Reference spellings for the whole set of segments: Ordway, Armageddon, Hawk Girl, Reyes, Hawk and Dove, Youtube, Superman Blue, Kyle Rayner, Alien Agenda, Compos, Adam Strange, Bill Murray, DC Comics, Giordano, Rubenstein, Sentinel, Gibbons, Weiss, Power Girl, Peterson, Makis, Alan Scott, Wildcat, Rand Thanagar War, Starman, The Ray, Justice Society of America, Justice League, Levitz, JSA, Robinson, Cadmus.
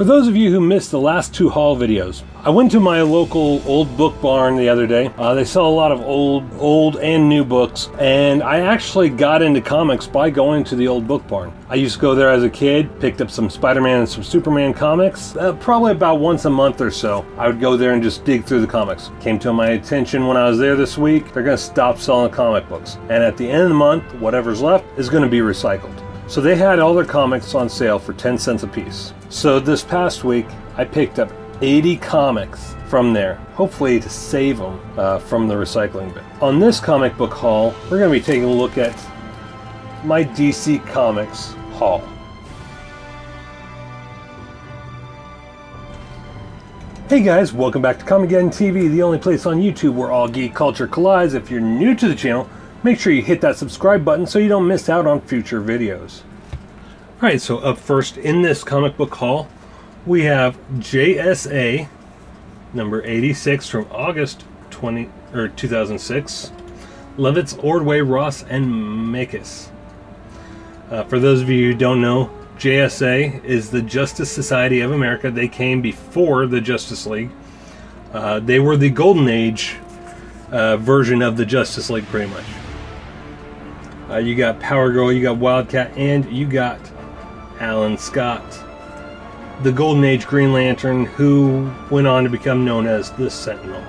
For those of you who missed the last two haul videos, I went to my local old book barn the other day. They sell a lot of old and new books, and I actually got into comics by going to the old book barn. I used to go there as a kid, picked up some Spider-Man and some Superman comics, probably about once a month or so. I would go there and just dig through the comics. Came to my attention when I was there this week, they're gonna stop selling comic books. And at the end of the month, whatever's left is gonna be recycled. So they had all their comics on sale for 10 cents a piece. So this past week, I picked up 80 comics from there, hopefully to save them from the recycling bin. On this comic book haul, we're gonna be taking a look at my DC Comics haul. Hey guys, welcome back to Comicgeddon TV, the only place on YouTube where all geek culture collides. If you're new to the channel, make sure you hit that subscribe button so you don't miss out on future videos. All right, so up first in this comic book haul, we have JSA number 86 from August 2006. Levitz, Ordway, Ross, and Makis. For those of you who don't know, JSA is the Justice Society of America. They came before the Justice League. They were the Golden Age version of the Justice League, pretty much. You got Power Girl, you got Wildcat, and you got Alan Scott, the Golden Age Green Lantern, who went on to become known as the Sentinel.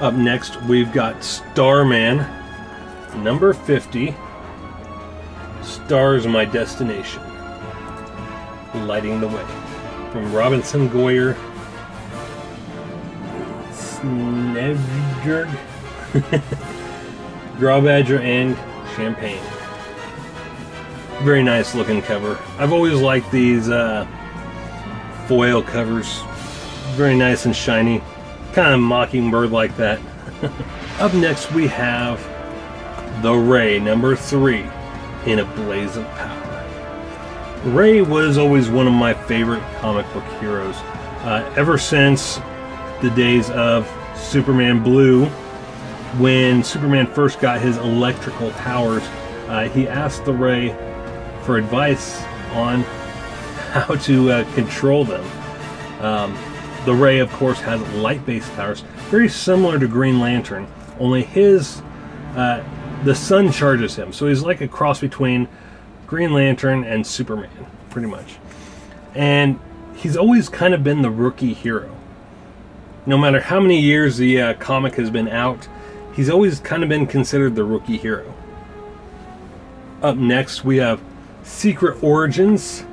Up next, we've got Starman, number 50. Stars My Destination, Lighting the Way, from Robinson, Goyer, Snevjurg, Badger, and Champagne. Very nice looking cover. I've always liked these foil covers. Very nice and shiny. Kind of mockingbird like that. Up next we have The Ray, number 3, in a Blaze of Power. Ray was always one of my favorite comic book heroes. Ever since the days of Superman Blue, when Superman first got his electrical powers, he asked the Ray for advice on how to control them. The Ray, of course, has light-based powers, very similar to Green Lantern, only his, the sun charges him, so he's like a cross between Green Lantern and Superman, pretty much. And he's always kind of been the rookie hero. No matter how many years the comic has been out, he's always kind of been considered the rookie hero. Up next, we have Secret Origins,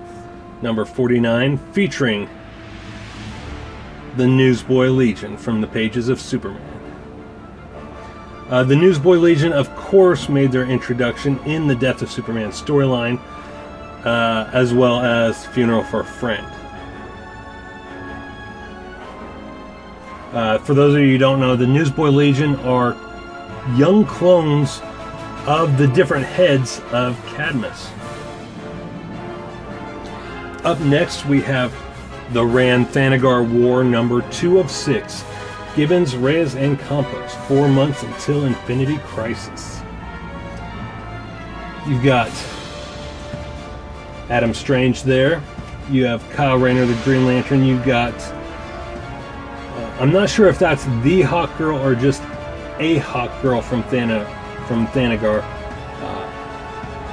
number 49, featuring the Newsboy Legion from the pages of Superman. The Newsboy Legion, of course, made their introduction in the Death of Superman storyline, as well as Funeral for a Friend. For those of you who don't know, the Newsboy Legion are young clones of the different heads of Cadmus. Up next, we have the Rand Thanagar War, number 2 of 6. Gibbons, Reyes, and Compos. 4 months until Infinity Crisis. You've got Adam Strange there. You have Kyle Rayner, the Green Lantern. You've got... I'm not sure if that's the Hawk Girl or just a Hawk Girl from Thanagar.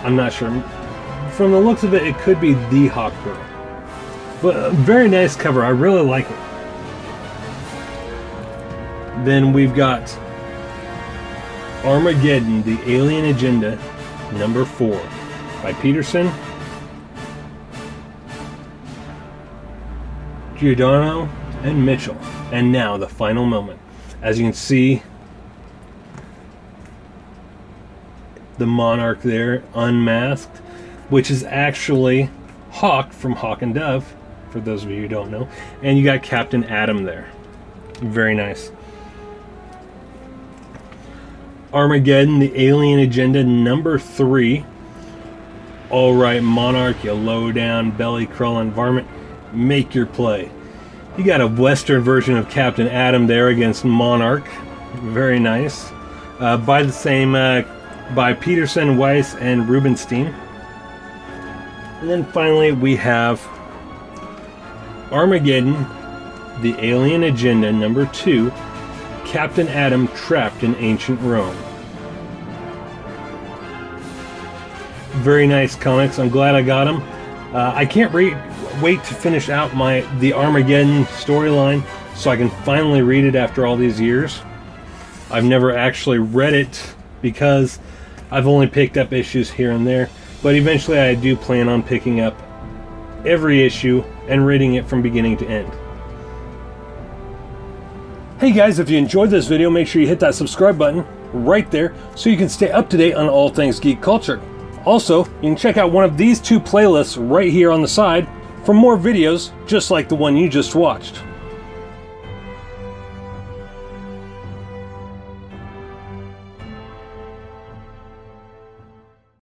I'm not sure. From the looks of it, it could be the Hawk Girl. But very nice cover. I really like it. Then we've got Armageddon, the Alien Agenda, number 4, by Peterson, Giordano, and Mitchell. And now the final moment. As you can see, the Monarch there, unmasked, which is actually Hawk from Hawk and Dove, for those of you who don't know. And you got Captain Atom there. Very nice. Armageddon, the Alien Agenda, number 3. All right, Monarch, you low-down, belly-crawling varmint, make your play. You got a Western version of Captain Atom there against Monarch. Very nice. By Peterson, Weiss, and Rubenstein. And then finally, we have Armageddon, The Alien Agenda #2, Captain Atom Trapped in Ancient Rome. Very nice comics. I'm glad I got them. I can't wait to finish out the Armageddon storyline so I can finally read it after all these years. I've never actually read it because I've only picked up issues here and there, but eventually I do plan on picking up every issue and reading it from beginning to end. Hey guys, if you enjoyed this video, make sure you hit that subscribe button right there so you can stay up to date on all things geek culture. Also, you can check out one of these two playlists right here on the side for more videos just like the one you just watched.